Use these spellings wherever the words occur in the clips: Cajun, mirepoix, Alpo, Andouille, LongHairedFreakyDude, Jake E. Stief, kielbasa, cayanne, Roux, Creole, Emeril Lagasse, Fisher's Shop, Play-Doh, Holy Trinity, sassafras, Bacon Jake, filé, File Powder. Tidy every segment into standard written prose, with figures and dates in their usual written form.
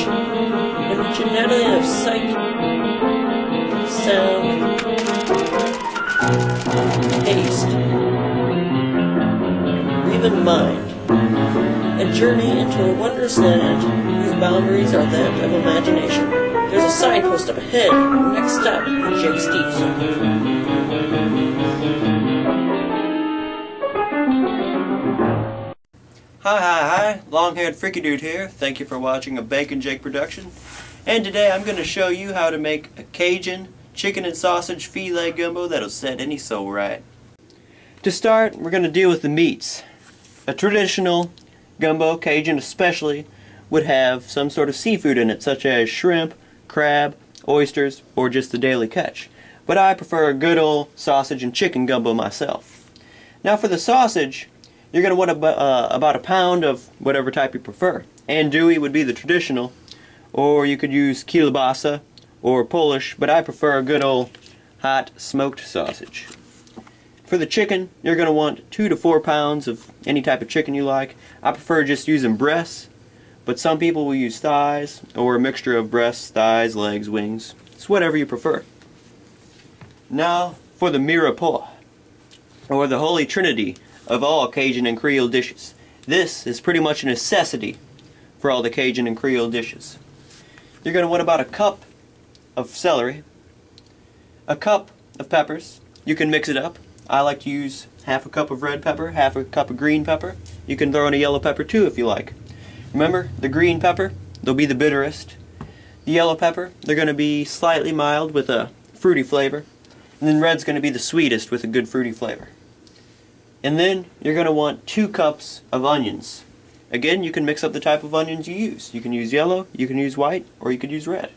It'll do minimally of psych. So, haste. Leave in mind, a journey into a wondrous land whose boundaries are that of imagination. There's a signpost up ahead. Next stop, Jake Stief. Hi, long-haired freaky dude here. Thank you for watching a Bacon Jake production. And today I'm going to show you how to make a Cajun chicken and sausage filé gumbo that'll set any soul right. To start, we're going to deal with the meats. A traditional gumbo, Cajun especially, would have some sort of seafood in it, such as shrimp, crab, oysters, or just the daily catch. But I prefer a good old sausage and chicken gumbo myself. Now for the sausage, you're going to want about a pound of whatever type you prefer. Andouille would be the traditional, or you could use kielbasa or Polish, but I prefer a good old hot smoked sausage. For the chicken, you're going to want 2 to 4 pounds of any type of chicken you like. I prefer just using breasts, but some people will use thighs or a mixture of breasts, thighs, legs, wings. It's whatever you prefer. Now for the mirepoix, or the Holy Trinity of all Cajun and Creole dishes. This is pretty much a necessity for all the Cajun and Creole dishes. You're going to want about a cup of celery, a cup of peppers. You can mix it up. I like to use half a cup of red pepper, half a cup of green pepper. You can throw in a yellow pepper too if you like. Remember, the green pepper, they'll be the bitterest. The yellow pepper, they're going to be slightly mild with a fruity flavor. And then red's going to be the sweetest with a good fruity flavor. And then you're going to want 2 cups of onions. Again, you can mix up the type of onions you use. You can use yellow, you can use white, or you could use red.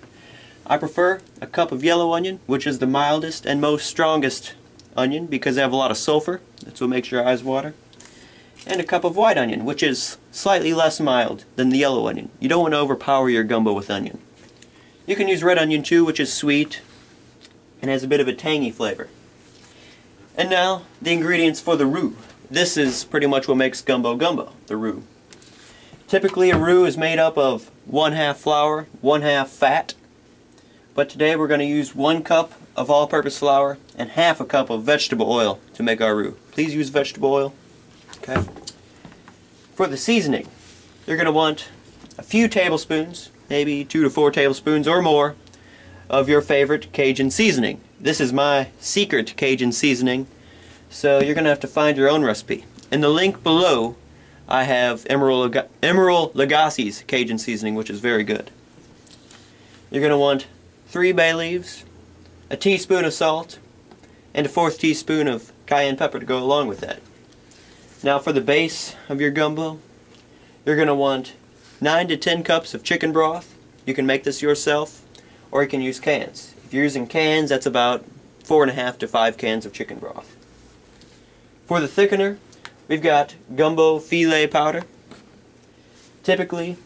I prefer a cup of yellow onion, which is the mildest and most strongest onion, because they have a lot of sulfur. That's what makes your eyes water. And a cup of white onion, which is slightly less mild than the yellow onion. You don't want to overpower your gumbo with onion. You can use red onion too, which is sweet and has a bit of a tangy flavor. And now the ingredients for the roux. This is pretty much what makes gumbo, the roux. Typically a roux is made up of 1/2 flour, 1/2 fat. But today we're going to use 1 cup of all-purpose flour and 1/2 cup of vegetable oil to make our roux. Please use vegetable oil. Okay. For the seasoning, you're going to want a few tablespoons, maybe 2 to 4 tablespoons or more, of your favorite Cajun seasoning. This is my secret Cajun seasoning, so you're going to have to find your own recipe. In the link below, I have Emeril Lagasse's Cajun seasoning, which is very good. You're going to want 3 bay leaves, a teaspoon of salt, and a 1/4 teaspoon of cayenne pepper to go along with that. Now for the base of your gumbo, you're going to want 9 to 10 cups of chicken broth. You can make this yourself, or you can use cans. If you're using cans, that's about 4.5 to 5 cans of chicken broth. For the thickener, we've got gumbo filé powder. Typically,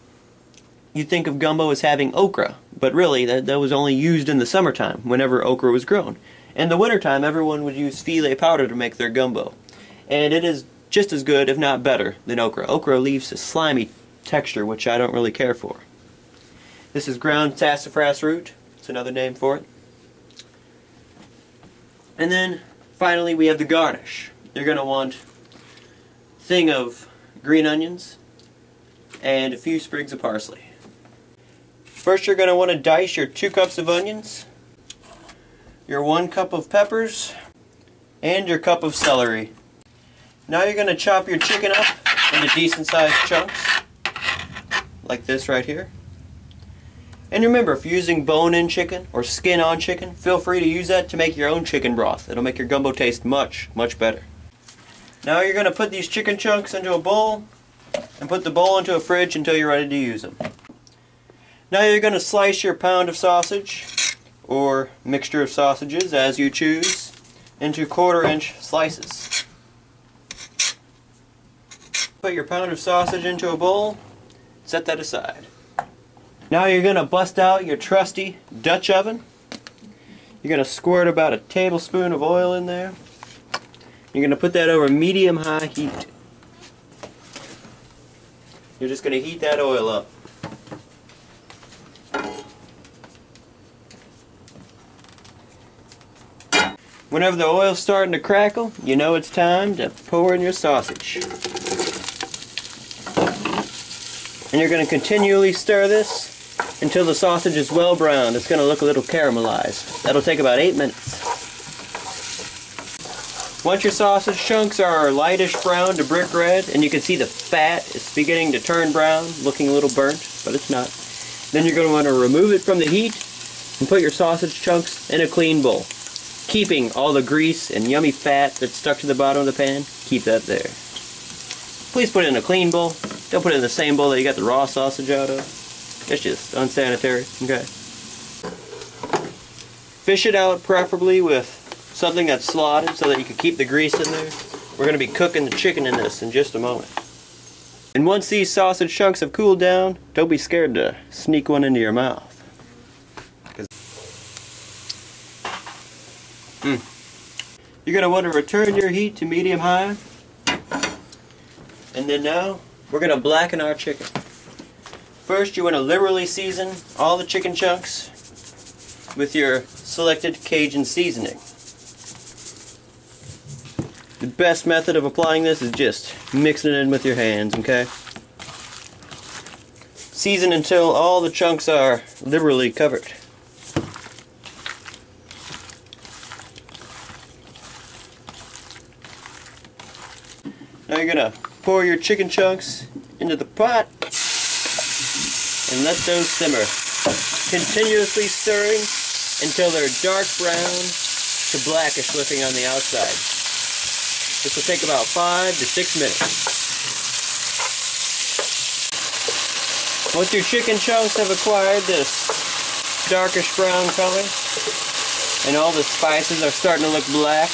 you think of gumbo as having okra, but really that was only used in the summertime whenever okra was grown. In the wintertime, everyone would use filé powder to make their gumbo, and it is just as good, if not better, than okra. Okra leaves a slimy texture, which I don't really care for. This is ground sassafras root. It's another name for it. And then finally we have the garnish. You're going to want a thing of green onions and a few sprigs of parsley. First, you're going to want to dice your 2 cups of onions, your 1 cup of peppers, and your cup of celery. Now you're going to chop your chicken up into decent sized chunks, like this right here. And remember, if you're using bone-in chicken or skin-on chicken, feel free to use that to make your own chicken broth. It'll make your gumbo taste much, much better. Now you're going to put these chicken chunks into a bowl and put the bowl into a fridge until you're ready to use them. Now you're going to slice your pound of sausage, or mixture of sausages as you choose, into 1/4-inch slices. Put your pound of sausage into a bowl, set that aside. Now you're going to bust out your trusty Dutch oven. You're going to squirt about a tablespoon of oil in there. You're going to put that over medium-high heat. You're just going to heat that oil up. Whenever the oil's starting to crackle, you know it's time to pour in your sausage. And you're going to continually stir this until the sausage is well browned. It's going to look a little caramelized. That'll take about 8 minutes. Once your sausage chunks are lightish brown to brick red, and you can see the fat is beginning to turn brown, looking a little burnt, but it's not, then you're going to want to remove it from the heat and put your sausage chunks in a clean bowl, keeping all the grease and yummy fat that's stuck to the bottom of the pan. Keep that there. Please put it in a clean bowl. Don't put it in the same bowl that you got the raw sausage out of. It's just unsanitary. Okay. Fish it out, preferably with something that's slotted so that you can keep the grease in there. We're going to be cooking the chicken in this in just a moment. And once these sausage chunks have cooled down, don't be scared to sneak one into your mouth. You're going to want to return your heat to medium-high. And then now, we're going to blacken our chicken. First, you want to liberally season all the chicken chunks with your selected Cajun seasoning. The best method of applying this is just mixing it in with your hands, okay? Season until all the chunks are liberally covered. Now you're going to pour your chicken chunks into the pot and let those simmer, continuously stirring until they're dark brown to blackish looking on the outside. This will take about 5 to 6 minutes. Once your chicken chunks have acquired this darkish brown color and all the spices are starting to look black,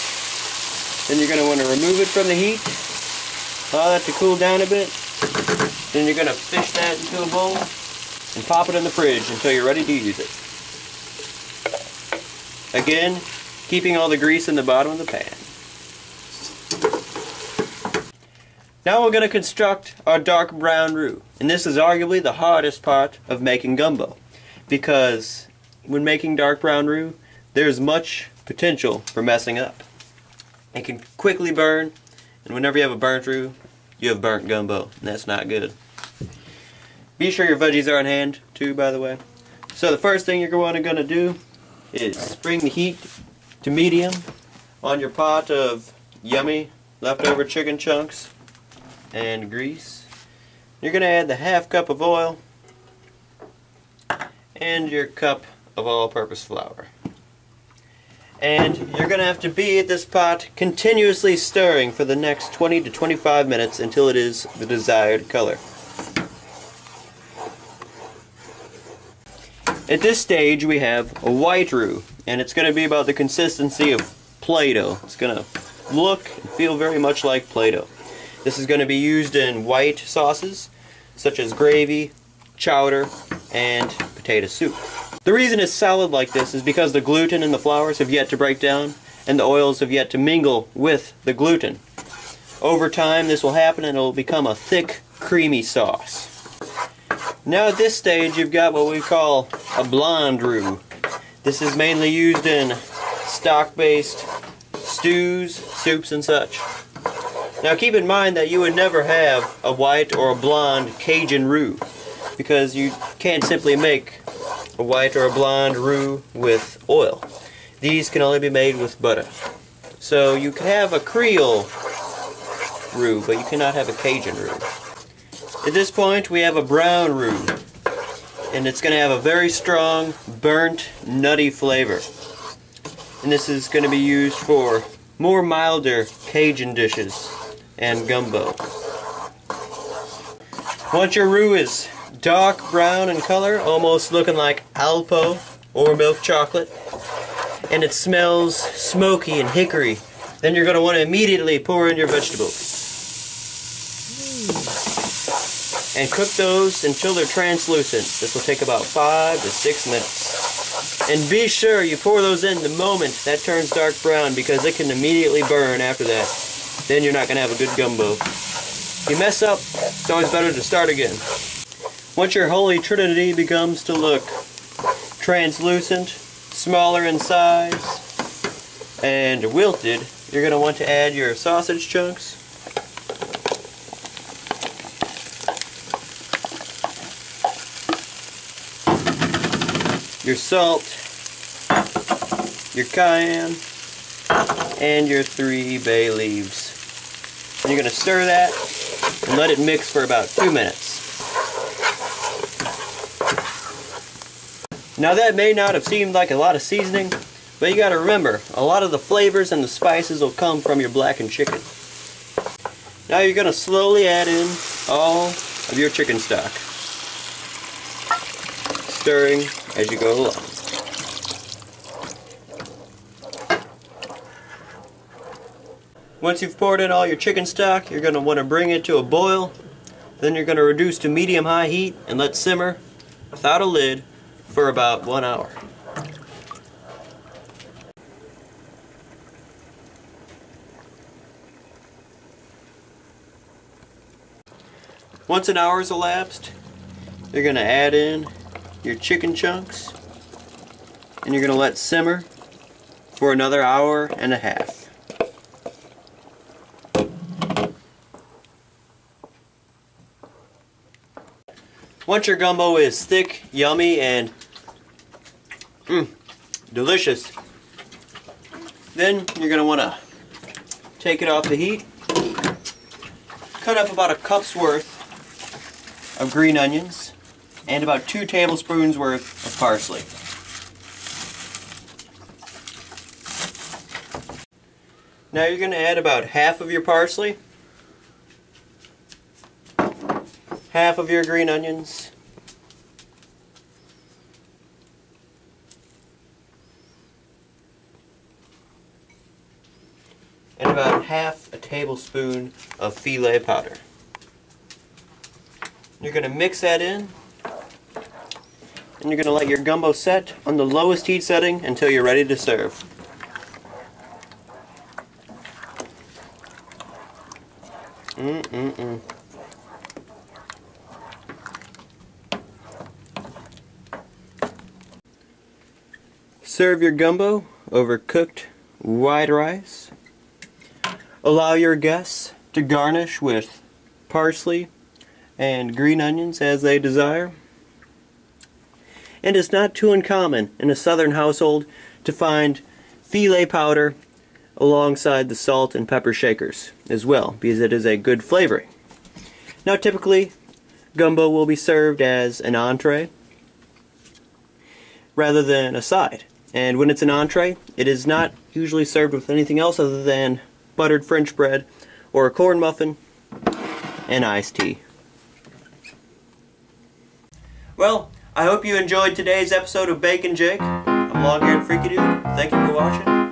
then you're going to want to remove it from the heat, allow that to cool down a bit, then you're going to fish that into a bowl and pop it in the fridge until you're ready to use it. Again, keeping all the grease in the bottom of the pan. Now we're going to construct our dark brown roux, and this is arguably the hardest part of making gumbo, because when making dark brown roux, there's much potential for messing up. It can quickly burn, and whenever you have a burnt roux, you have burnt gumbo, and that's not good. Be sure your veggies are on hand, too, by the way. So the first thing you're going to do is bring the heat to medium on your pot of yummy leftover chicken chunks and grease. You're going to add the half cup of oil and your cup of all-purpose flour. And you're going to have to be at this pot continuously stirring for the next 20 to 25 minutes until it is the desired color. At this stage, we have a white roux, and it's going to be about the consistency of Play-Doh. It's going to look and feel very much like Play-Doh. This is going to be used in white sauces, such as gravy, chowder, and potato soup. The reason it's solid like this is because the gluten and the flours have yet to break down, and the oils have yet to mingle with the gluten. Over time, this will happen, and it will become a thick, creamy sauce. Now at this stage, you've got what we call a blonde roux. This is mainly used in stock-based stews, soups, and such. Now keep in mind that you would never have a white or a blonde Cajun roux, because you can't simply make a white or a blonde roux with oil. These can only be made with butter. So you can have a Creole roux, but you cannot have a Cajun roux. At this point, we have a brown roux, and it's going to have a very strong, burnt, nutty flavor. And this is going to be used for more milder Cajun dishes and gumbo. Once your roux is dark brown in color, almost looking like Alpo or milk chocolate, and it smells smoky and hickory, then you're going to want to immediately pour in your vegetables and cook those until they're translucent. This will take about 5 to 6 minutes. And be sure you pour those in the moment that turns dark brown, because it can immediately burn after that. Then you're not going to have a good gumbo. If you mess up, it's always better to start again. Once your Holy Trinity begins to look translucent, smaller in size, and wilted, you're going to want to add your sausage chunks. Your salt, your cayenne, and your 3 bay leaves. And you're going to stir that and let it mix for about 2 minutes. Now that may not have seemed like a lot of seasoning, but you got to remember, a lot of the flavors and the spices will come from your blackened chicken. Now you're going to slowly add in all of your chicken stock, stirring as you go along. Once you've poured in all your chicken stock, you're going to want to bring it to a boil. Then you're going to reduce to medium-high heat and let simmer without a lid for about 1 hour. Once an hour's elapsed, you're going to add in your chicken chunks and you're going to let simmer for another 1.5 hours. Once your gumbo is thick, yummy, and delicious, then you're going to want to take it off the heat, cut up about 1 cup's worth of green onions and about 2 tablespoons worth of parsley. Now you're going to add about half of your parsley, half of your green onions, and about half a tablespoon of filé powder. You're going to mix that in, and you're going to let your gumbo set on the lowest heat setting until you're ready to serve. Serve your gumbo over cooked white rice. Allow your guests to garnish with parsley and green onions as they desire. And it's not too uncommon in a southern household to find filé powder alongside the salt and pepper shakers as well, because it is a good flavoring. Now typically gumbo will be served as an entree rather than a side. And when it's an entree, it is not usually served with anything else other than buttered French bread or a corn muffin and iced tea. Well, I hope you enjoyed today's episode of Bacon Jake. I'm Long-haired Freaky Dude. Thank you for watching.